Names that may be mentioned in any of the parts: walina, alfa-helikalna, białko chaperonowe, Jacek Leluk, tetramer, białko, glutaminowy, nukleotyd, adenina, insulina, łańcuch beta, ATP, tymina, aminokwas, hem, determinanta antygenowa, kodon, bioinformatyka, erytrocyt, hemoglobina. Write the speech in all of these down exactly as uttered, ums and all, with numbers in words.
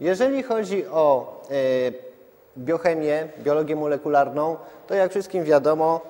Jeżeli chodzi o y, biochemię, biologię molekularną, to jak wszystkim wiadomo,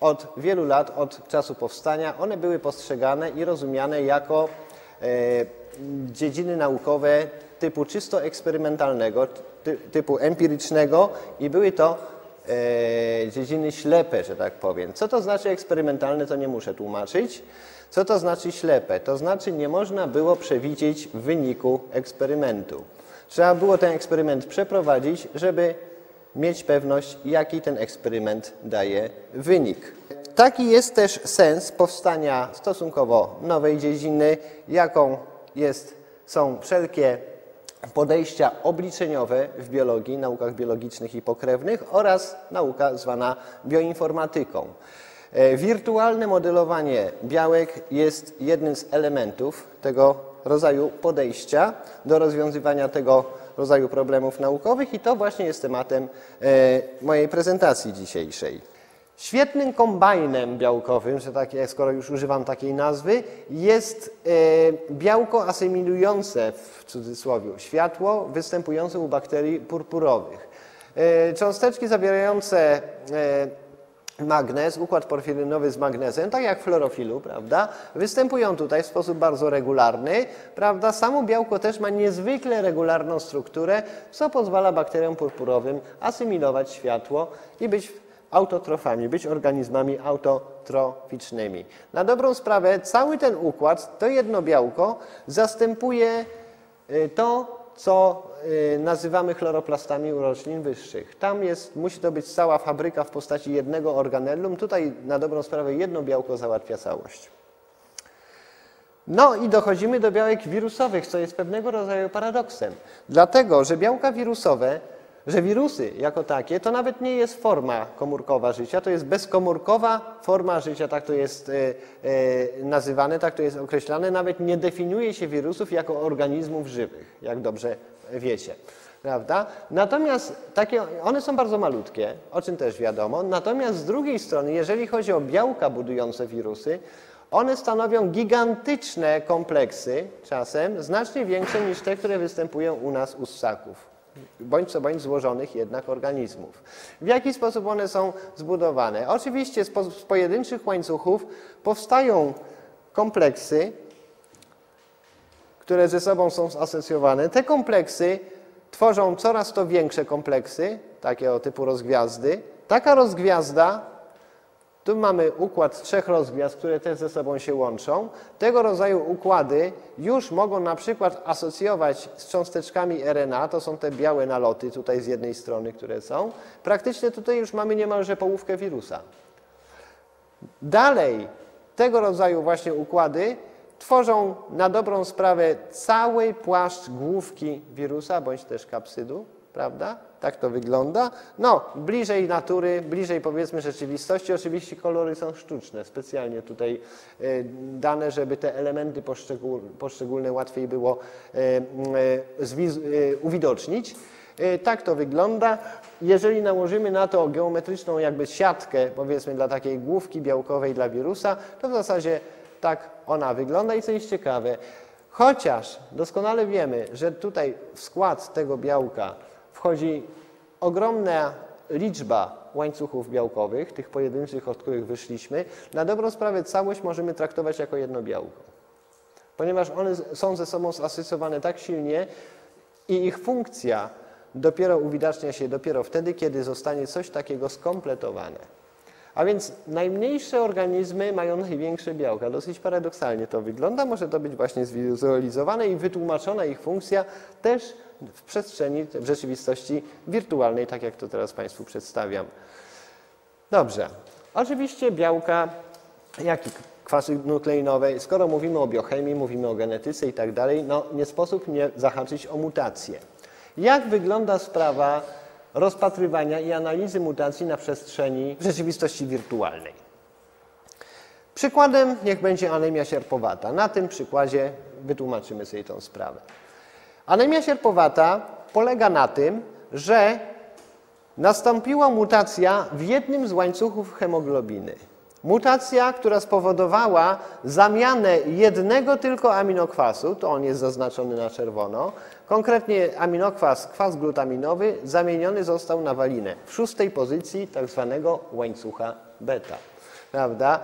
od wielu lat, od czasu powstania, one były postrzegane i rozumiane jako y, dziedziny naukowe typu czysto eksperymentalnego, ty, typu empirycznego i były to y, dziedziny ślepe, że tak powiem. Co to znaczy eksperymentalne, to nie muszę tłumaczyć. Co to znaczy ślepe? To znaczy nie można było przewidzieć wyniku eksperymentu. Trzeba było ten eksperyment przeprowadzić, żeby mieć pewność, jaki ten eksperyment daje wynik. Taki jest też sens powstania stosunkowo nowej dziedziny, jaką jest, są wszelkie podejścia obliczeniowe w biologii, naukach biologicznych i pokrewnych oraz nauka zwana bioinformatyką. Wirtualne modelowanie białek jest jednym z elementów tego rodzaju podejścia do rozwiązywania tego rodzaju problemów naukowych i to właśnie jest tematem mojej prezentacji dzisiejszej. Świetnym kombajnem białkowym, że tak, skoro już używam takiej nazwy, jest białko asymilujące w cudzysłowie światło występujące u bakterii purpurowych. Cząsteczki zawierające magnez, układ porfirynowy z magnezem, tak jak w chlorofilu, prawda, występują tutaj w sposób bardzo regularny, prawda, samo białko też ma niezwykle regularną strukturę, co pozwala bakteriom purpurowym asymilować światło i być autotrofami, być organizmami autotroficznymi. Na dobrą sprawę cały ten układ, to jedno białko zastępuje to, co nazywamy chloroplastami u roślin wyższych. Tam jest, musi to być cała fabryka w postaci jednego organellum. Tutaj na dobrą sprawę jedno białko załatwia całość. No i dochodzimy do białek wirusowych, co jest pewnego rodzaju paradoksem. Dlatego, że białka wirusowe, że wirusy jako takie, to nawet nie jest forma komórkowa życia, to jest bezkomórkowa forma życia, tak to jest nazywane, tak to jest określane. Nawet nie definiuje się wirusów jako organizmów żywych, jak dobrze wiecie, prawda? Natomiast takie, one są bardzo malutkie, o czym też wiadomo. Natomiast z drugiej strony, jeżeli chodzi o białka budujące wirusy, one stanowią gigantyczne kompleksy, czasem znacznie większe niż te, które występują u nas u ssaków, bądź co bądź złożonych jednak organizmów. W jaki sposób one są zbudowane? Oczywiście z, po, z pojedynczych łańcuchów powstają kompleksy, które ze sobą są zasocjowane. Te kompleksy tworzą coraz to większe kompleksy, takie o typu rozgwiazdy. Taka rozgwiazda, tu mamy układ trzech rozgwiazd, które też ze sobą się łączą. Tego rodzaju układy już mogą na przykład asocjować z cząsteczkami R N A, to są te białe naloty tutaj z jednej strony, które są. Praktycznie tutaj już mamy niemalże połówkę wirusa. Dalej, tego rodzaju właśnie układy tworzą na dobrą sprawę cały płaszcz główki wirusa, bądź też kapsydu, prawda? Tak to wygląda. No, bliżej natury, bliżej powiedzmy rzeczywistości. Oczywiście kolory są sztuczne, specjalnie tutaj dane, żeby te elementy poszczególne łatwiej było uwidocznić. Tak to wygląda. Jeżeli nałożymy na to geometryczną jakby siatkę, powiedzmy dla takiej główki białkowej dla wirusa, to w zasadzie tak ona wygląda i co jest ciekawe, chociaż doskonale wiemy, że tutaj w skład tego białka wchodzi ogromna liczba łańcuchów białkowych, tych pojedynczych, od których wyszliśmy, na dobrą sprawę całość możemy traktować jako jedno białko. Ponieważ one są ze sobą zasocjowane tak silnie i ich funkcja dopiero uwidacznia się dopiero wtedy, kiedy zostanie coś takiego skompletowane. A więc najmniejsze organizmy mają największe białka. Dosyć paradoksalnie to wygląda. Może to być właśnie zwizualizowane i wytłumaczona ich funkcja też w przestrzeni, w rzeczywistości wirtualnej, tak jak to teraz Państwu przedstawiam. Dobrze. Oczywiście białka, jak i kwasy nukleinowe, skoro mówimy o biochemii, mówimy o genetyce i tak dalej, no nie sposób nie zahaczyć o mutacje. Jak wygląda sprawa rozpatrywania i analizy mutacji na przestrzeni rzeczywistości wirtualnej? Przykładem niech będzie anemia sierpowata. Na tym przykładzie wytłumaczymy sobie tę sprawę. Anemia sierpowata polega na tym, że nastąpiła mutacja w jednym z łańcuchów hemoglobiny. Mutacja, która spowodowała zamianę jednego tylko aminokwasu, to on jest zaznaczony na czerwono, konkretnie aminokwas, kwas glutaminowy, zamieniony został na walinę w szóstej pozycji tak zwanego łańcucha beta. Prawda?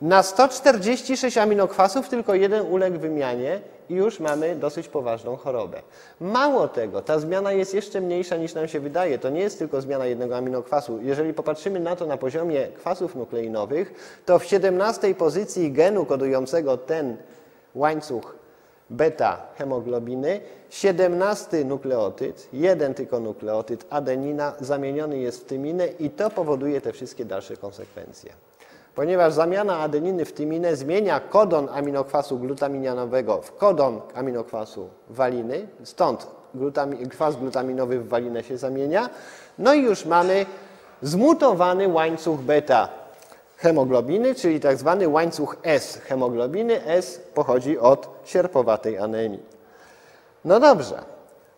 Na sto czterdzieści sześć aminokwasów tylko jeden uległ wymianie i już mamy dosyć poważną chorobę. Mało tego, ta zmiana jest jeszcze mniejsza niż nam się wydaje. To nie jest tylko zmiana jednego aminokwasu. Jeżeli popatrzymy na to na poziomie kwasów nukleinowych, to w siedemnastej pozycji genu kodującego ten łańcuch beta hemoglobiny, siedemnasty nukleotyd, jeden tylko nukleotyd, adenina, zamieniony jest w tyminę i to powoduje te wszystkie dalsze konsekwencje. Ponieważ zamiana adeniny w tyminę zmienia kodon aminokwasu glutaminianowego w kodon aminokwasu waliny, stąd glutami, kwas glutaminowy w walinę się zamienia, no i już mamy zmutowany łańcuch beta hemoglobiny, czyli tak zwany łańcuch S hemoglobiny. S pochodzi od sierpowatej anemii. No dobrze,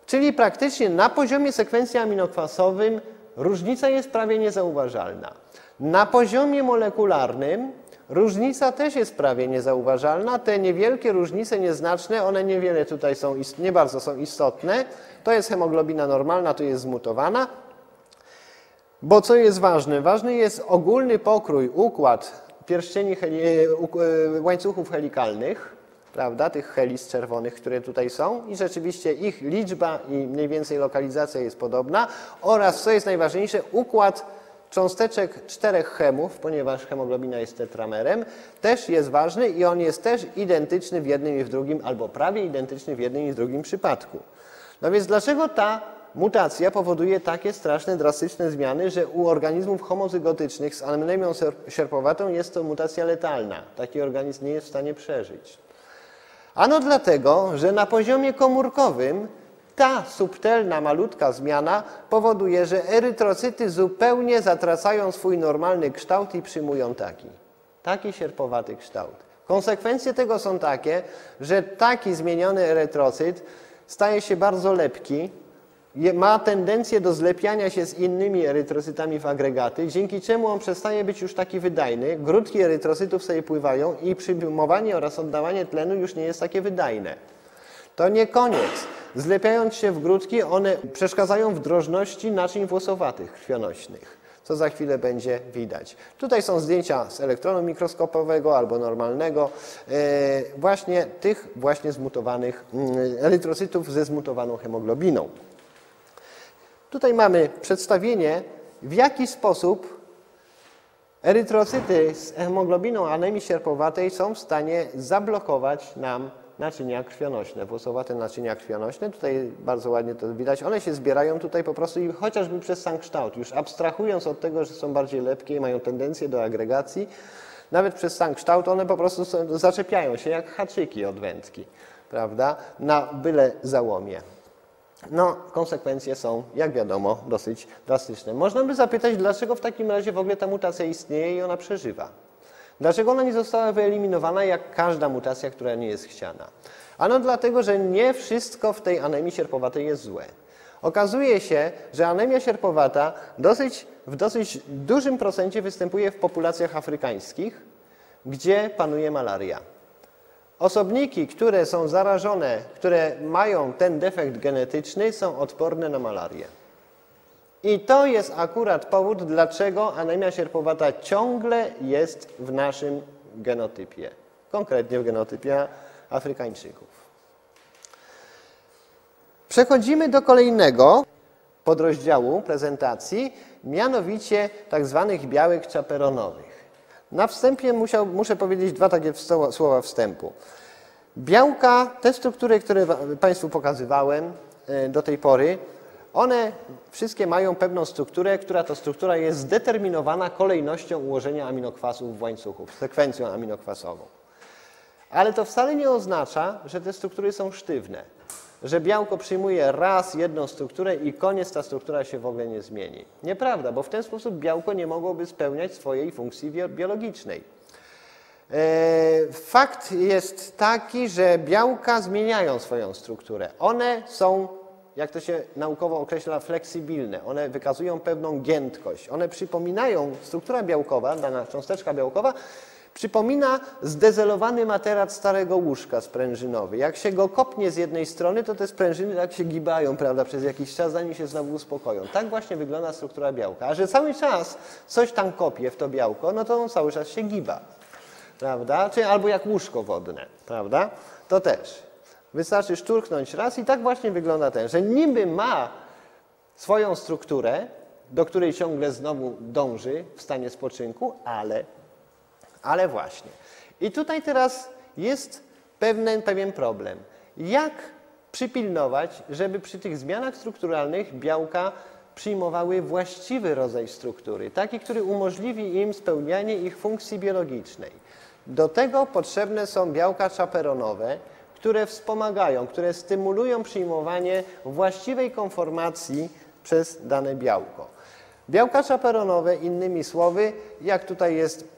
czyli praktycznie na poziomie sekwencji aminokwasowym różnica jest prawie niezauważalna. Na poziomie molekularnym różnica też jest prawie niezauważalna. Te niewielkie różnice nieznaczne, one niewiele tutaj są, nie bardzo są istotne. To jest hemoglobina normalna, to jest zmutowana. Bo co jest ważne? Ważny jest ogólny pokrój, układ pierścieni heli, łańcuchów helikalnych, prawda, tych helis czerwonych, które tutaj są i rzeczywiście ich liczba i mniej więcej lokalizacja jest podobna oraz, co jest najważniejsze, układ cząsteczek czterech hemów, ponieważ hemoglobina jest tetramerem, też jest ważny i on jest też identyczny w jednym i w drugim, albo prawie identyczny w jednym i w drugim przypadku. No więc dlaczego ta mutacja powoduje takie straszne, drastyczne zmiany, że u organizmów homozygotycznych z anemią sierpowatą jest to mutacja letalna. Taki organizm nie jest w stanie przeżyć. Ano dlatego, że na poziomie komórkowym ta subtelna, malutka zmiana powoduje, że erytrocyty zupełnie zatracają swój normalny kształt i przyjmują taki, taki sierpowaty kształt. Konsekwencje tego są takie, że taki zmieniony erytrocyt staje się bardzo lepki, ma tendencję do zlepiania się z innymi erytrocytami w agregaty, dzięki czemu on przestaje być już taki wydajny, grudki erytrocytów sobie pływają i przyjmowanie oraz oddawanie tlenu już nie jest takie wydajne. To nie koniec. Zlepiając się w grudki, one przeszkadzają w drożności naczyń włosowatych krwionośnych, co za chwilę będzie widać. Tutaj są zdjęcia z elektronu mikroskopowego albo normalnego, właśnie tych właśnie zmutowanych erytrocytów ze zmutowaną hemoglobiną. Tutaj mamy przedstawienie, w jaki sposób erytrocyty z hemoglobiną anemii sierpowatej są w stanie zablokować nam naczynia krwionośne, włosowate naczynia krwionośne. Tutaj bardzo ładnie to widać. One się zbierają tutaj po prostu i chociażby przez sam kształt, już abstrahując od tego, że są bardziej lepkie i mają tendencję do agregacji, nawet przez sam kształt one po prostu są, zaczepiają się jak haczyki od wędki, prawda, na byle załomie. No, konsekwencje są, jak wiadomo, dosyć drastyczne. Można by zapytać, dlaczego w takim razie w ogóle ta mutacja istnieje i ona przeżywa. Dlaczego ona nie została wyeliminowana jak każda mutacja, która nie jest chciana? Ano dlatego, że nie wszystko w tej anemii sierpowatej jest złe. Okazuje się, że anemia sierpowata dosyć, w dosyć dużym procencie występuje w populacjach afrykańskich, gdzie panuje malaria. Osobniki, które są zarażone, które mają ten defekt genetyczny, są odporne na malarię. I to jest akurat powód, dlaczego anemia sierpowata ciągle jest w naszym genotypie, konkretnie w genotypie Afrykańczyków. Przechodzimy do kolejnego podrozdziału prezentacji, mianowicie tak zwanych białek chaperonowych. Na wstępie musiał, muszę powiedzieć dwa takie słowa wstępu. Białka, te struktury, które Państwu pokazywałem do tej pory, one wszystkie mają pewną strukturę, która to struktura jest zdeterminowana kolejnością ułożenia aminokwasów w łańcuchu, sekwencją aminokwasową. Ale to wcale nie oznacza, że te struktury są sztywne, że białko przyjmuje raz jedną strukturę i koniec, ta struktura się w ogóle nie zmieni. Nieprawda, bo w ten sposób białko nie mogłoby spełniać swojej funkcji biologicznej. Fakt jest taki, że białka zmieniają swoją strukturę. One są jak to się naukowo określa, fleksybilne. One wykazują pewną giętkość. One przypominają, struktura białkowa, dana cząsteczka białkowa, przypomina zdezelowany materac starego łóżka sprężynowy. Jak się go kopnie z jednej strony, to te sprężyny tak się gibają, prawda, przez jakiś czas, zanim się znowu uspokoją. Tak właśnie wygląda struktura białka. A że cały czas coś tam kopie w to białko, no to on cały czas się giba, prawda? Czyli albo jak łóżko wodne, prawda? To też. Wystarczy szturknąć raz i tak właśnie wygląda ten, że niby ma swoją strukturę, do której ciągle znowu dąży w stanie spoczynku, ale... Ale właśnie. I tutaj teraz jest pewien, pewien problem. Jak przypilnować, żeby przy tych zmianach strukturalnych białka przyjmowały właściwy rodzaj struktury, taki, który umożliwi im spełnianie ich funkcji biologicznej. Do tego potrzebne są białka chaperonowe, które wspomagają, które stymulują przyjmowanie właściwej konformacji przez dane białko. Białka chaperonowe, innymi słowy, jak tutaj jest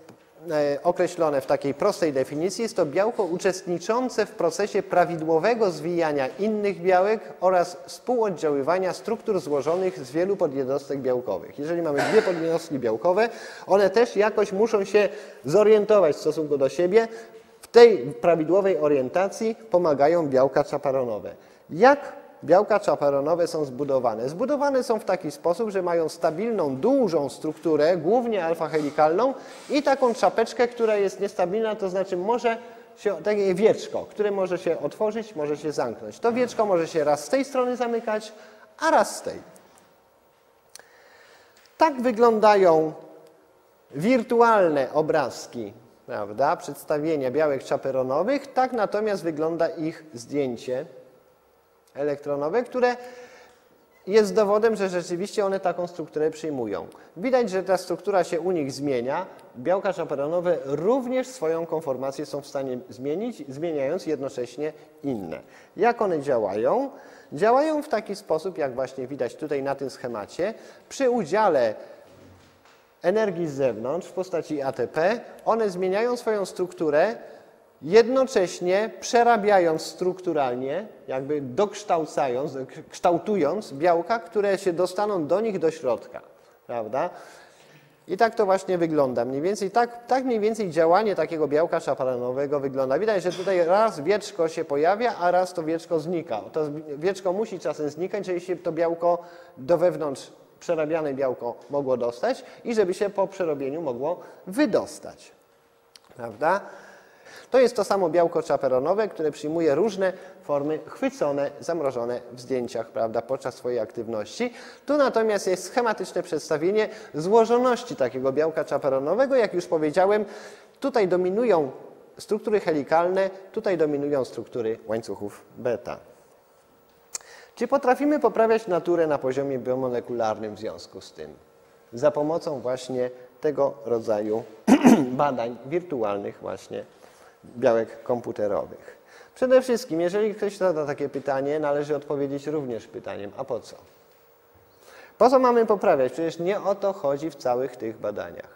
określone w takiej prostej definicji, jest to białko uczestniczące w procesie prawidłowego zwijania innych białek oraz współoddziaływania struktur złożonych z wielu podjednostek białkowych. Jeżeli mamy dwie podjednostki białkowe, one też jakoś muszą się zorientować w stosunku do siebie. W tej prawidłowej orientacji pomagają białka chaperonowe. Jak białka chaperonowe są zbudowane? Zbudowane są w taki sposób, że mają stabilną, dużą strukturę, głównie alfa-helikalną i taką czapeczkę, która jest niestabilna, to znaczy może się, takie wieczko, które może się otworzyć, może się zamknąć. To wieczko może się raz z tej strony zamykać, a raz z tej. Tak wyglądają wirtualne obrazki, prawda, przedstawienia białek chaperonowych, tak natomiast wygląda ich zdjęcie elektronowe, które jest dowodem, że rzeczywiście one taką strukturę przyjmują. Widać, że ta struktura się u nich zmienia. Białka chaperonowe również swoją konformację są w stanie zmienić, zmieniając jednocześnie inne. Jak one działają? Działają w taki sposób, jak właśnie widać tutaj na tym schemacie, przy udziale energii z zewnątrz w postaci A T P, one zmieniają swoją strukturę, jednocześnie przerabiając strukturalnie, jakby dokształcając, kształtując białka, które się dostaną do nich do środka, prawda? I tak to właśnie wygląda. Mniej więcej tak, tak mniej więcej działanie takiego białka chaperonowego wygląda. Widać, że tutaj raz wieczko się pojawia, a raz to wieczko znika. To wieczko musi czasem znikać, jeżeli się to białko do wewnątrz, przerabiane białko mogło dostać i żeby się po przerobieniu mogło wydostać, prawda? To jest to samo białko chaperonowe, które przyjmuje różne formy chwycone, zamrożone w zdjęciach, prawda, podczas swojej aktywności. Tu natomiast jest schematyczne przedstawienie złożoności takiego białka chaperonowego. Jak już powiedziałem, tutaj dominują struktury helikalne, tutaj dominują struktury łańcuchów beta. Czy potrafimy poprawiać naturę na poziomie biomolekularnym w związku z tym? Za pomocą właśnie tego rodzaju badań wirtualnych właśnie białek komputerowych. Przede wszystkim, jeżeli ktoś zada takie pytanie, należy odpowiedzieć również pytaniem, a po co? Po co mamy poprawiać? Przecież nie o to chodzi w całych tych badaniach.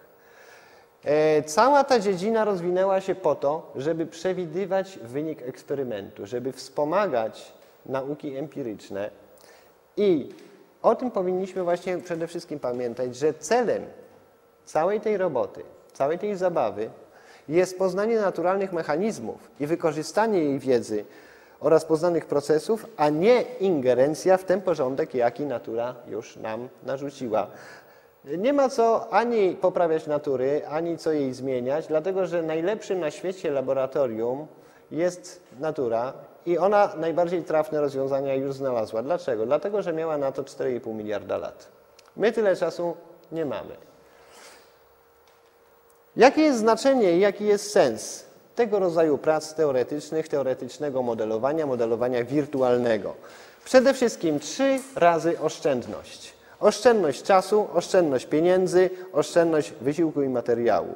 E, cała ta dziedzina rozwinęła się po to, żeby przewidywać wynik eksperymentu, żeby wspomagać nauki empiryczne i o tym powinniśmy właśnie przede wszystkim pamiętać, że celem całej tej roboty, całej tej zabawy jest poznanie naturalnych mechanizmów i wykorzystanie jej wiedzy oraz poznanych procesów, a nie ingerencja w ten porządek, jaki natura już nam narzuciła. Nie ma co ani poprawiać natury, ani co jej zmieniać, dlatego że najlepszym na świecie laboratorium jest natura i ona najbardziej trafne rozwiązania już znalazła. Dlaczego? Dlatego, że miała na to cztery i pół miliarda lat. My tyle czasu nie mamy. Jakie jest znaczenie i jaki jest sens tego rodzaju prac teoretycznych, teoretycznego modelowania, modelowania wirtualnego? Przede wszystkim trzy razy oszczędność. Oszczędność czasu, oszczędność pieniędzy, oszczędność wysiłku i materiału.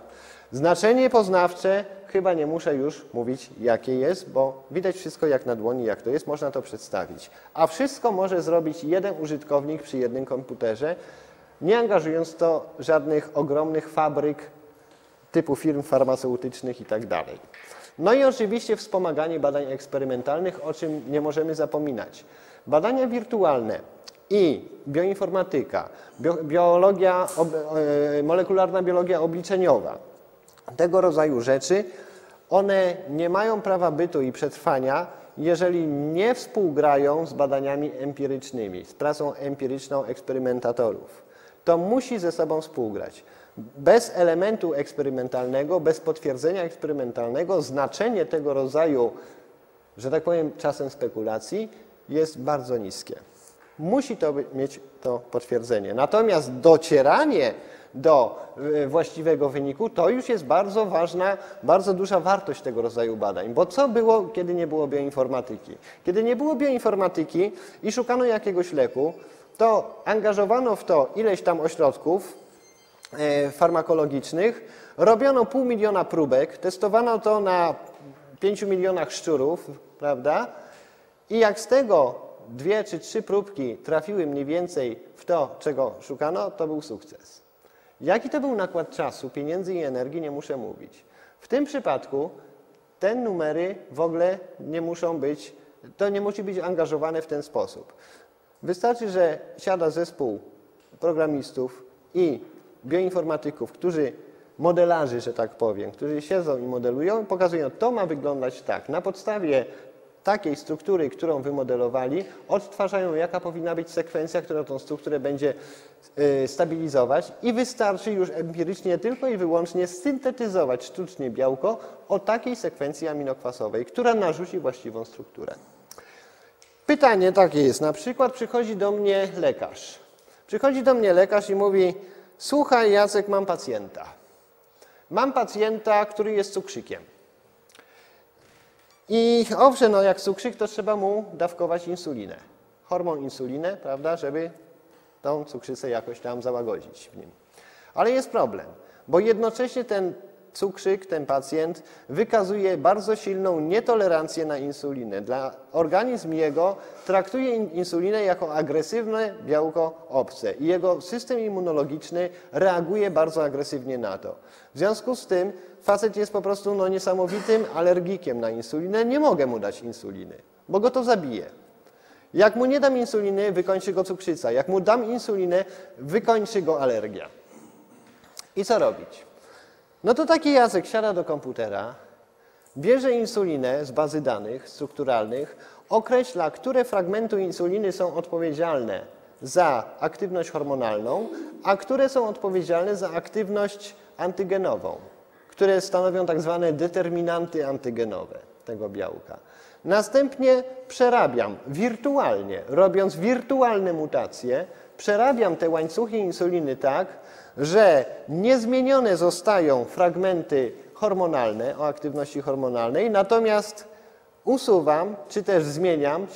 Znaczenie poznawcze chyba nie muszę już mówić, jakie jest, bo widać wszystko jak na dłoni, jak to jest, można to przedstawić. A wszystko może zrobić jeden użytkownik przy jednym komputerze, nie angażując w to żadnych ogromnych fabryk, typu firm farmaceutycznych i tak dalej. No i oczywiście wspomaganie badań eksperymentalnych, o czym nie możemy zapominać. Badania wirtualne i bioinformatyka, bio, biologia, ob, e, molekularna biologia obliczeniowa, tego rodzaju rzeczy, one nie mają prawa bytu i przetrwania, jeżeli nie współgrają z badaniami empirycznymi, z pracą empiryczną eksperymentatorów. To musi ze sobą współgrać. Bez elementu eksperymentalnego, bez potwierdzenia eksperymentalnego znaczenie tego rodzaju, że tak powiem, czasem spekulacji jest bardzo niskie. Musi to mieć to potwierdzenie. Natomiast docieranie do właściwego wyniku to już jest bardzo ważna, bardzo duża wartość tego rodzaju badań. Bo co było, kiedy nie było bioinformatyki? Kiedy nie było bioinformatyki i szukano jakiegoś leku, to angażowano w to ileś tam ośrodków farmakologicznych, robiono pół miliona próbek, testowano to na pięciu milionach szczurów, prawda? I jak z tego dwie czy trzy próbki trafiły mniej więcej w to, czego szukano, to był sukces. Jaki to był nakład czasu, pieniędzy i energii, nie muszę mówić. W tym przypadku te numery w ogóle nie muszą być, to nie musi być angażowane w ten sposób. Wystarczy, że siada zespół programistów i bioinformatyków, którzy modelarzy, że tak powiem, którzy siedzą i modelują i pokazują, to ma wyglądać tak. Na podstawie takiej struktury, którą wymodelowali, odtwarzają, jaka powinna być sekwencja, która tą strukturę będzie yy, stabilizować i wystarczy już empirycznie tylko i wyłącznie syntetyzować sztucznie białko o takiej sekwencji aminokwasowej, która narzuci właściwą strukturę. Pytanie takie jest, na przykład przychodzi do mnie lekarz. Przychodzi do mnie lekarz i mówi: słuchaj Jacek, mam pacjenta. Mam pacjenta, który jest cukrzykiem. I owszem, no jak cukrzyk, to trzeba mu dawkować insulinę. Hormon insulinę, prawda, żeby tą cukrzycę jakoś tam załagodzić w nim. Ale jest problem, bo jednocześnie ten cukrzyk, ten pacjent wykazuje bardzo silną nietolerancję na insulinę. Dla organizm jego traktuje insulinę jako agresywne białko obce i jego system immunologiczny reaguje bardzo agresywnie na to. W związku z tym facet jest po prostu no, niesamowitym alergikiem na insulinę. Nie mogę mu dać insuliny, bo go to zabije. Jak mu nie dam insuliny, wykończy go cukrzyca. Jak mu dam insulinę, wykończy go alergia. I co robić? No to taki Jacek siada do komputera, bierze insulinę z bazy danych strukturalnych, określa, które fragmenty insuliny są odpowiedzialne za aktywność hormonalną, a które są odpowiedzialne za aktywność antygenową, które stanowią tak zwane determinanty antygenowe tego białka. Następnie przerabiam wirtualnie, robiąc wirtualne mutacje, przerabiam te łańcuchy insuliny tak, że niezmienione zostają fragmenty hormonalne, o aktywności hormonalnej, natomiast usuwam, czy też zmieniam,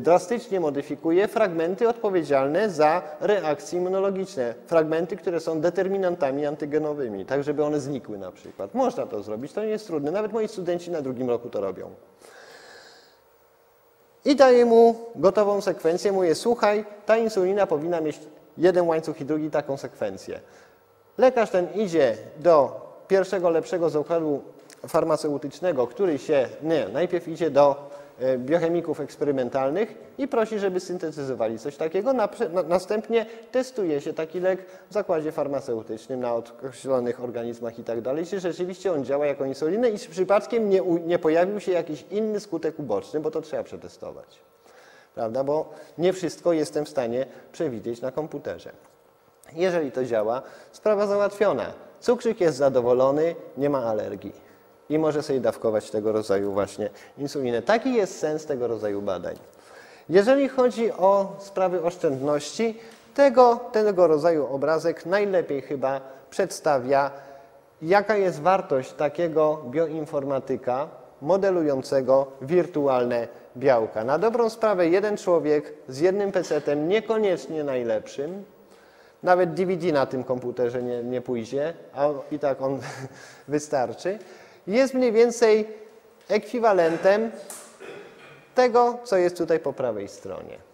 drastycznie modyfikuję fragmenty odpowiedzialne za reakcje immunologiczne. Fragmenty, które są determinantami antygenowymi, tak żeby one znikły na przykład. Można to zrobić, to nie jest trudne. Nawet moi studenci na drugim roku to robią. I daję mu gotową sekwencję. Mówię, słuchaj, ta insulina powinna mieć jeden łańcuch i drugi taką sekwencję. Lekarz ten idzie do pierwszego lepszego zakładu farmaceutycznego, który się, nie, najpierw idzie do biochemików eksperymentalnych i prosi, żeby syntetyzowali coś takiego. Następnie testuje się taki lek w zakładzie farmaceutycznym na określonych organizmach i tak dalej. Czy rzeczywiście on działa jako insulina i czy przypadkiem nie, nie pojawił się jakiś inny skutek uboczny, bo to trzeba przetestować. Prawda? Bo nie wszystko jestem w stanie przewidzieć na komputerze. Jeżeli to działa, sprawa załatwiona. Cukrzyk jest zadowolony, nie ma alergii. I może sobie dawkować tego rodzaju właśnie insulinę. Taki jest sens tego rodzaju badań. Jeżeli chodzi o sprawy oszczędności, tego, tego rodzaju obrazek najlepiej chyba przedstawia, jaka jest wartość takiego bioinformatyka modelującego wirtualne białka. Na dobrą sprawę jeden człowiek z jednym pecetem, niekoniecznie najlepszym, nawet D V D na tym komputerze nie, nie pójdzie, a i tak on wystarczy, jest mniej więcej ekwiwalentem tego, co jest tutaj po prawej stronie.